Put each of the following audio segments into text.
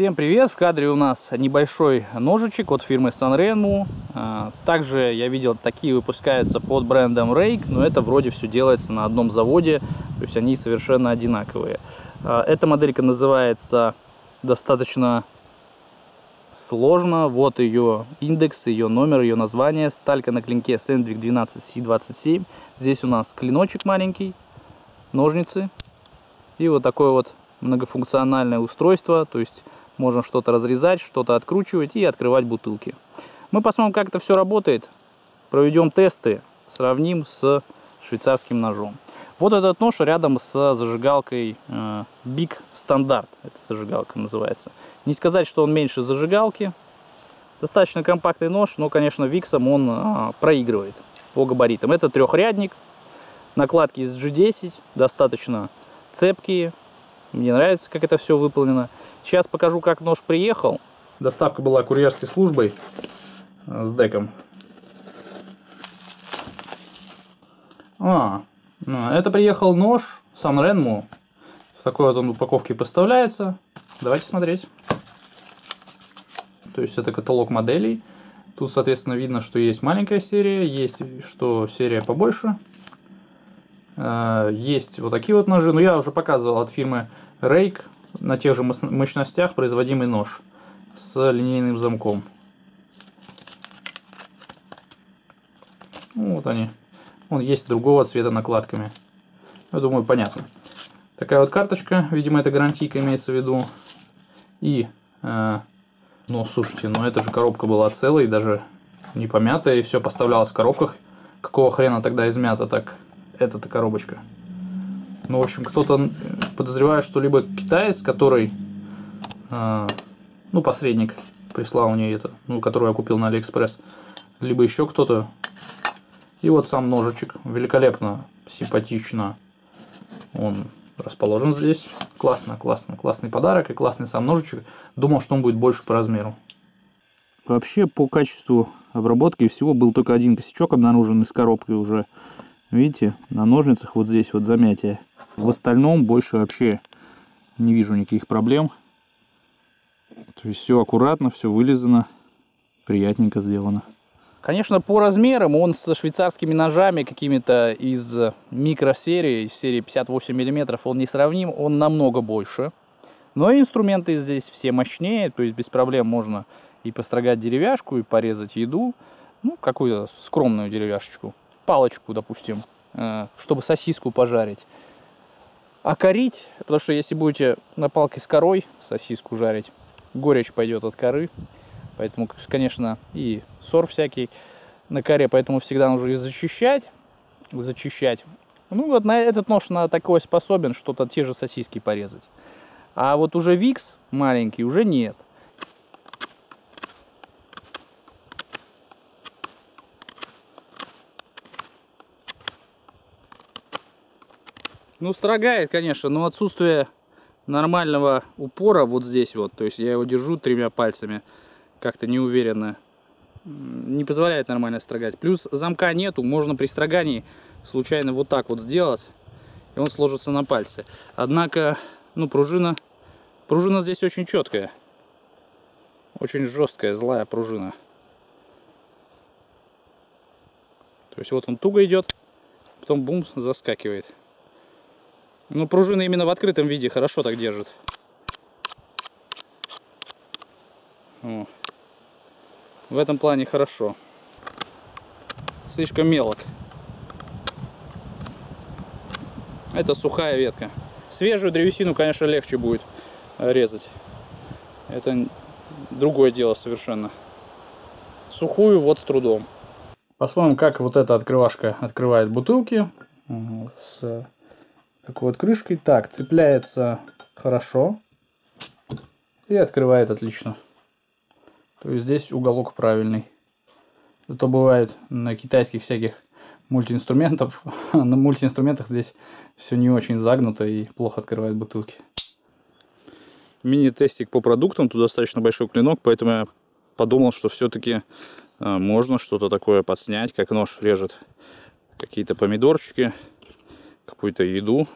Всем привет! В кадре у нас небольшой ножичек от фирмы Sanrenmu. Также я видел, такие выпускаются под брендом Ruike, но это вроде все делается на одном заводе, то есть они совершенно одинаковые. Эта моделька называется достаточно сложно. Вот ее индекс, ее номер, ее название. Сталька на клинке Sandvik 12C27. Здесь у нас клиночек маленький, ножницы и вот такое вот многофункциональное устройство, то есть можно что-то разрезать, что-то откручивать и открывать бутылки. Мы посмотрим, как это все работает, проведем тесты, сравним с швейцарским ножом. Вот этот нож рядом с зажигалкой Big Standard, эта зажигалка называется. Не сказать, что он меньше зажигалки, достаточно компактный нож, но, конечно, виксом он проигрывает по габаритам. Это трехрядник, накладки из G10, достаточно цепкие. Мне нравится, как это все выполнено. Сейчас покажу, как нож приехал. Доставка была курьерской службой с деком. Это приехал нож Sanrenmu. В такой вот он упаковке поставляется. Давайте смотреть. То есть это каталог моделей. Тут, соответственно, видно, что есть маленькая серия, есть что серия побольше. Есть вот такие вот ножи, но я уже показывал от фирмы Ruike на тех же мощностях производимый нож с линейным замком. Вот они. Он есть другого цвета накладками. Я думаю, понятно. Такая вот карточка, видимо, это гарантийка имеется в виду. И, ну, слушайте, ну это же коробка была целая, даже не помятая, и все поставлялось в коробках. Какого хрена тогда измято так? Эта-то коробочка. Ну, в общем, кто-то подозревает, что либо китаец, который, ну, посредник прислал мне это, ну, которую я купил на Алиэкспресс, либо еще кто-то. И вот сам ножичек. Великолепно, симпатично. Он расположен здесь. Классно, классно. Классный подарок и классный сам ножичек. Думал, что он будет больше по размеру. Вообще, по качеству обработки всего был только один косячок обнаружен из коробки уже. Видите, на ножницах вот здесь вот замятие. В остальном больше вообще не вижу никаких проблем. То есть все аккуратно, все вылизано, приятненько сделано. Конечно, по размерам он со швейцарскими ножами какими-то из микросерии, из серии 58 мм, он не сравним, он намного больше. Но инструменты здесь все мощнее, то есть без проблем можно и построгать деревяшку, и порезать еду, ну, какую-то скромную деревяшечку. Палочку, допустим, чтобы сосиску пожарить. А корить, потому что если будете на палке с корой сосиску жарить, горечь пойдет от коры. Поэтому, конечно, и сор всякий на коре, поэтому всегда нужно зачищать. Ну вот на этот нож на такое способен, что-то те же сосиски порезать. А вот уже Викс маленький уже нет. Ну, строгает, конечно, но отсутствие нормального упора вот здесь вот, то есть я его держу тремя пальцами, как-то неуверенно, не позволяет нормально строгать. Плюс замка нету, можно при строгании случайно вот так вот сделать, и он сложится на пальцы. Однако, ну, пружина здесь очень четкая, очень жесткая, злая пружина. То есть вот он туго идет, потом бум, заскакивает. Ну, пружина именно в открытом виде хорошо так держит. О. В этом плане хорошо. Слишком мелок. Это сухая ветка. Свежую древесину, конечно, легче будет резать. Это другое дело совершенно. Сухую вот с трудом. Посмотрим, как вот эта открывашка открывает бутылки. С такой вот крышкой. Так, цепляется хорошо и открывает отлично. То есть здесь уголок правильный. Это бывает на китайских всяких мультиинструментах. На мультиинструментах здесь все не очень загнуто и плохо открывает бутылки. Мини-тестик по продуктам. Тут достаточно большой клинок, поэтому я подумал, что все-таки можно что-то такое подснять, как нож режет какие-то помидорчики, какую-то еду,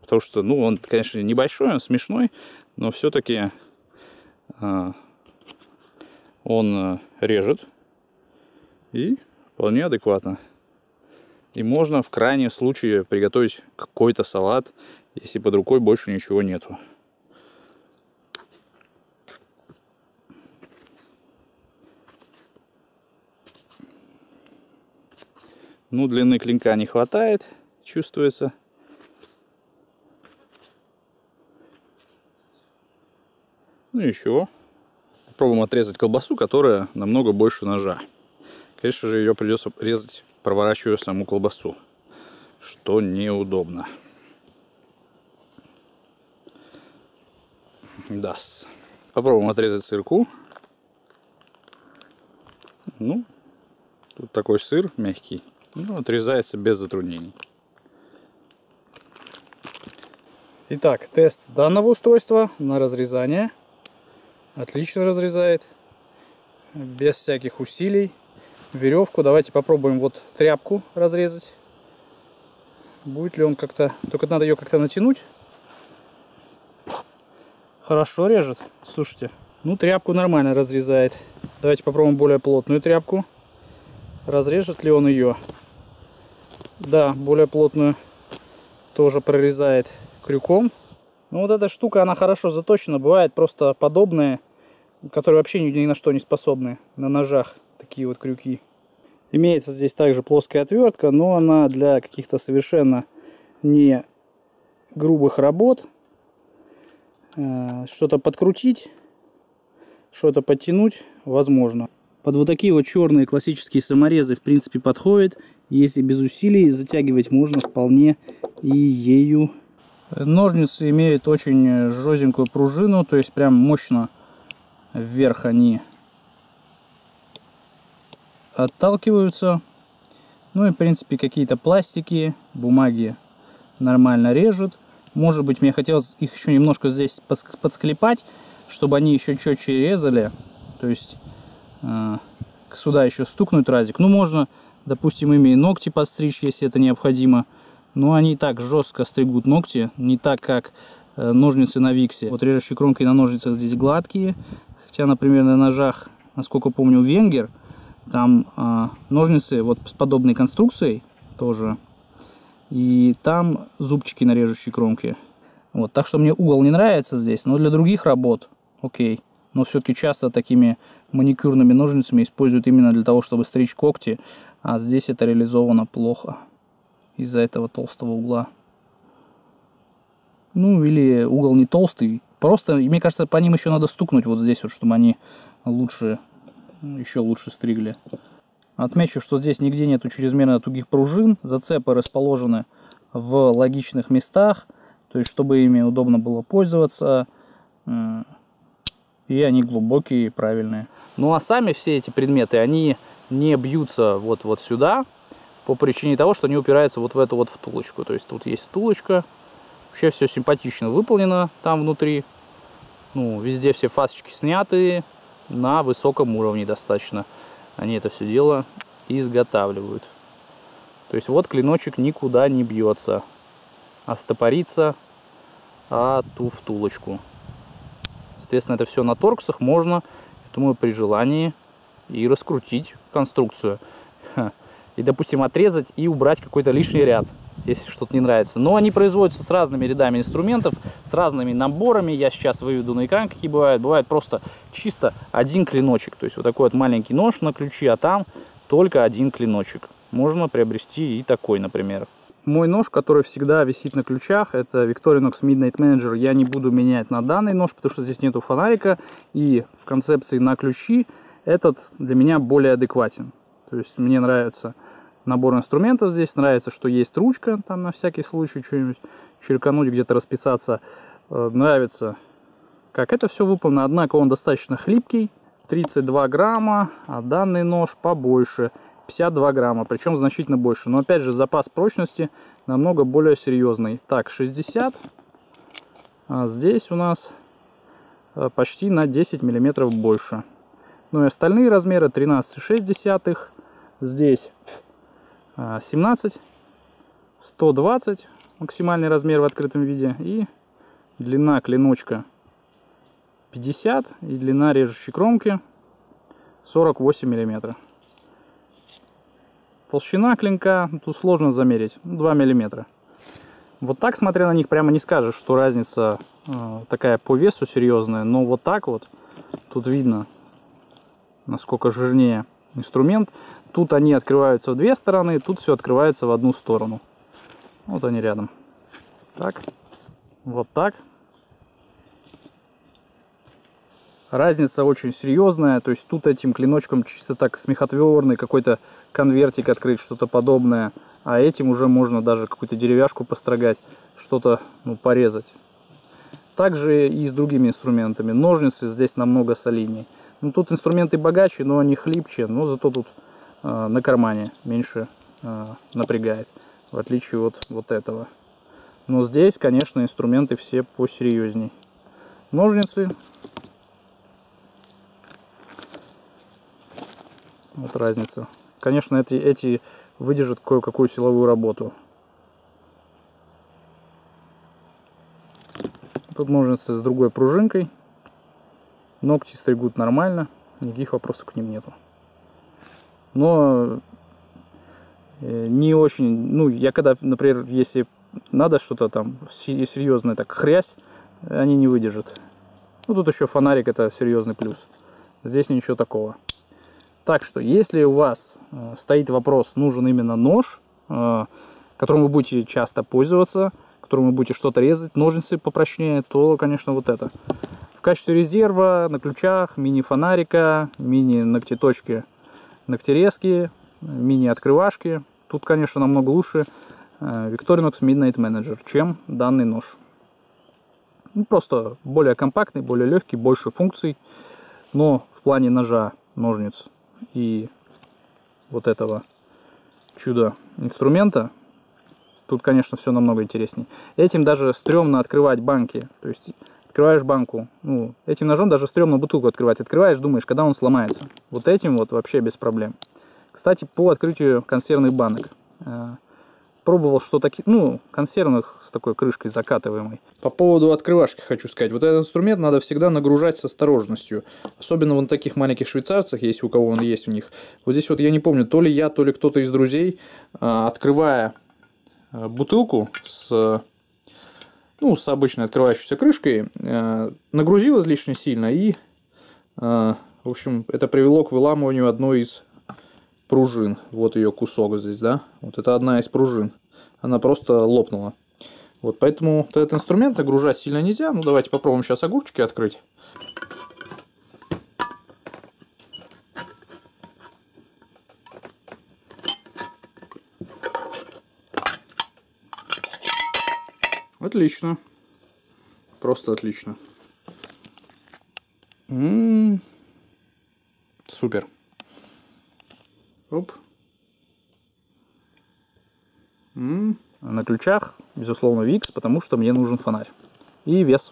потому что, ну, он, конечно, небольшой, он смешной, но все-таки он режет и вполне адекватно. И можно в крайнем случае приготовить какой-то салат, если под рукой больше ничего нету. Ну, длины клинка не хватает, чувствуется. Ну еще попробуем отрезать колбасу, которая намного больше ножа. Конечно же, ее придется резать, проворачивая саму колбасу, что неудобно. Да. Попробуем отрезать сырку. Ну, тут такой сыр мягкий. Ну, отрезается без затруднений. Итак, тест данного устройства на разрезание. Отлично разрезает. Без всяких усилий. Веревку. Давайте попробуем вот тряпку разрезать. Будет ли он как-то... Только надо ее как-то натянуть. Хорошо режет. Слушайте. Ну, тряпку нормально разрезает. Давайте попробуем более плотную тряпку. Разрежет ли он ее? Да, более плотную тоже прорезает крюком. Ну, вот эта штука, она хорошо заточена. Бывает просто подобные, которые вообще ни на что не способны. На ножах такие вот крюки. Имеется здесь также плоская отвертка, но она для каких-то совершенно не грубых работ. Что-то подкрутить, что-то подтянуть возможно. Под вот такие вот черные классические саморезы в принципе подходит. Если без усилий затягивать можно вполне и ею. Ножницы имеют очень жёсткую пружину, то есть прям мощно вверх они отталкиваются. Ну и в принципе какие-то пластики, бумаги нормально режут. Может быть, мне хотелось их еще немножко здесь подсклепать, чтобы они еще четче резали. То есть сюда еще стукнуть разик. Ну можно, допустим, ими и ногти подстричь, если это необходимо. Но они и так жестко стригут ногти, не так, как ножницы на Виксе. Вот режущие кромки на ножницах здесь гладкие. Хотя, например, на ножах, насколько помню, Венгер, там ножницы вот с подобной конструкцией тоже. И там зубчики на режущей кромке. Вот, так что мне угол не нравится здесь, но для других работ окей. Но все-таки часто такими маникюрными ножницами используют именно для того, чтобы стричь когти. А здесь это реализовано плохо. Из-за этого толстого угла. Ну, или угол не толстый. Просто, мне кажется, по ним еще надо стукнуть вот здесь, вот, чтобы они лучше, еще лучше стригли. Отмечу, что здесь нигде нету чрезмерно тугих пружин. Зацепы расположены в логичных местах. То есть, чтобы ими удобно было пользоваться. И они глубокие и правильные. Ну, а сами все эти предметы, они не бьются вот сюда. По причине того, что они упираются вот в эту вот втулочку. То есть тут есть втулочка. Вообще все симпатично выполнено там внутри. Ну, везде все фасочки сняты. На высоком уровне достаточно. Они это все дело изготавливают. То есть вот клиночек никуда не бьется. А стопорится о ту втулочку. Соответственно, это все на торксах. Можно, думаю, при желании и раскрутить конструкцию. И, допустим, отрезать и убрать какой-то лишний ряд, если что-то не нравится. Но они производятся с разными рядами инструментов, с разными наборами. Я сейчас выведу на экран, какие бывают. Бывает просто чисто один клиночек. То есть вот такой вот маленький нож на ключи, а там только один клиночек. Можно приобрести и такой, например. Мой нож, который всегда висит на ключах, это Victorinox Midnight Manager. Я не буду менять на данный нож, потому что здесь нету фонарика. И в концепции на ключи этот для меня более адекватен. То есть мне нравится набор инструментов здесь, нравится, что есть ручка, там на всякий случай что-нибудь черкануть, где-то расписаться. Нравится, как это все выполнено, однако он достаточно хлипкий, 32 грамма, а данный нож побольше, 52 грамма, причем значительно больше. Но опять же запас прочности намного более серьезный. Так, 60, а здесь у нас почти на 10 миллиметров больше. Ну и остальные размеры 13,6, здесь 17, 120 максимальный размер в открытом виде, и длина клиночка 50 и длина режущей кромки 48 мм. Толщина клинка, тут сложно замерить, 2 мм. Вот так, смотря на них, прямо не скажешь, что разница такая по весу серьезная, но вот так вот, тут видно, насколько жирнее инструмент. Тут они открываются в две стороны, тут все открывается в одну сторону. Вот они рядом. Так, вот так. Разница очень серьезная, то есть тут этим клиночком чисто так смехотворный какой-то конвертик открыть, что-то подобное. А этим уже можно даже какую-то деревяшку построгать, что-то, ну, порезать. Также и с другими инструментами. Ножницы здесь намного солиднее. Ну, тут инструменты богаче, но они хлипче, но зато тут на кармане меньше напрягает, в отличие от вот этого. Но здесь, конечно, инструменты все посерьезней. Ножницы. Вот разница. Конечно, эти выдержат кое-какую силовую работу. Тут ножницы с другой пружинкой. Ногти стригут нормально. Никаких вопросов к ним нету. Но не очень... Ну, я когда, например, если надо что-то там серьезное, так хрясь, они не выдержат. Ну, тут еще фонарик, это серьезный плюс. Здесь ничего такого. Так что, если у вас стоит вопрос, нужен именно нож, которым вы будете часто пользоваться, которым вы будете что-то резать, ножницы попрочнее, то, конечно, вот это. В качестве резерва на ключах, мини-фонарика, мини-ногтеточки, ногтерезки, мини-открывашки. Тут, конечно, намного лучше Victorinox Midnight Manager, чем данный нож. Ну, просто более компактный, более легкий, больше функций, но в плане ножа, ножниц и вот этого чудо инструмента тут, конечно, все намного интереснее. Этим даже стрёмно открывать банки, то есть открываешь банку, ну, этим ножом даже стрёмно бутылку открывать, открываешь, думаешь, когда он сломается. Вот этим вот вообще без проблем. Кстати, по открытию консервных банок пробовал что-то, ну, консервных с такой крышкой закатываемой. По поводу открывашки хочу сказать. Вот этот инструмент надо всегда нагружать с осторожностью. Особенно вон таких маленьких швейцарцах, если у кого он есть у них. Вот здесь вот я не помню, то ли я, то ли кто-то из друзей, открывая бутылку с, ну, с обычной открывающейся крышкой, нагрузил излишне сильно. И, в общем, это привело к выламыванию одной из пружин. Вот ее кусок здесь, да? Вот это одна из пружин. Она просто лопнула. Вот поэтому вот этот инструмент нагружать сильно нельзя. Ну, давайте попробуем сейчас огурчики открыть. Отлично. Просто отлично. Супер. Оп. На ключах, безусловно, Викс, потому что мне нужен фонарь. И вес,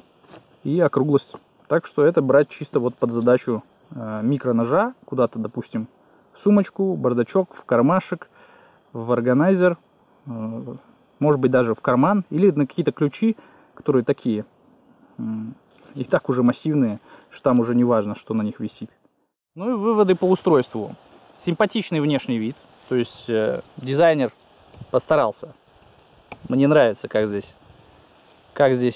и округлость. Так что это брать чисто вот под задачу микроножа, куда-то, допустим, в сумочку, бардачок, в кармашек, в органайзер, может быть, даже в карман, или на какие-то ключи, которые такие, и так уже массивные, что там уже не важно, что на них висит. Ну и выводы по устройству. Симпатичный внешний вид, то есть дизайнер постарался. Мне нравится, как здесь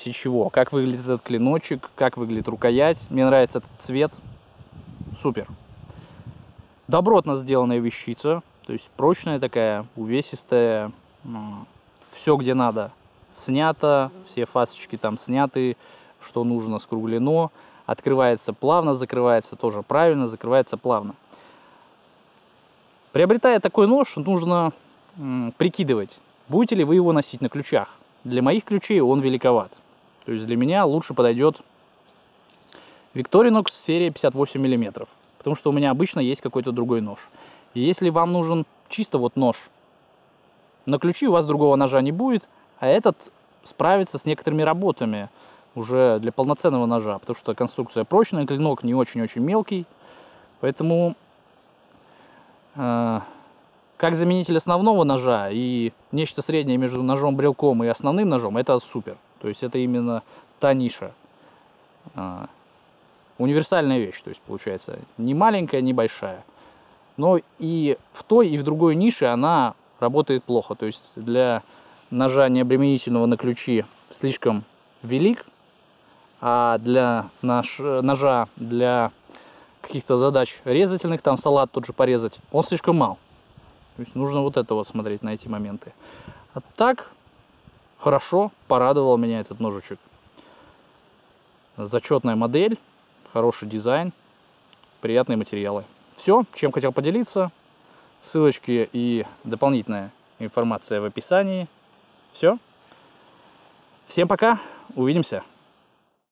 и чего, как выглядит этот клиночек, как выглядит рукоять. Мне нравится этот цвет. Супер. Добротно сделанная вещица, то есть прочная такая, увесистая. Все, где надо, снято, все фасочки там сняты, что нужно, скруглено. Открывается плавно, закрывается тоже правильно, закрывается плавно. Приобретая такой нож, нужно прикидывать, будете ли вы его носить на ключах. Для моих ключей он великоват. То есть для меня лучше подойдет Victorinox серии 58 мм. Потому что у меня обычно есть какой-то другой нож. И если вам нужен чисто вот нож, на ключи у вас другого ножа не будет, а этот справится с некоторыми работами уже для полноценного ножа. Потому что конструкция прочная, клинок не очень-очень мелкий. Поэтому... Как заменитель основного ножа и нечто среднее между ножом-брелком и основным ножом, это супер. То есть это именно та ниша. универсальная вещь, то есть получается не маленькая, не большая. Но и в той, и в другой нише она работает плохо. То есть для ножа необременительного на ключи слишком велик, а для ножа для каких-то задач резательных, там салат тут же порезать, он слишком мал. То есть нужно вот это вот смотреть на эти моменты. А так, хорошо, порадовал меня этот ножичек. Зачетная модель, хороший дизайн, приятные материалы. Все, чем хотел поделиться. Ссылочки и дополнительная информация в описании. Все. Всем пока, увидимся.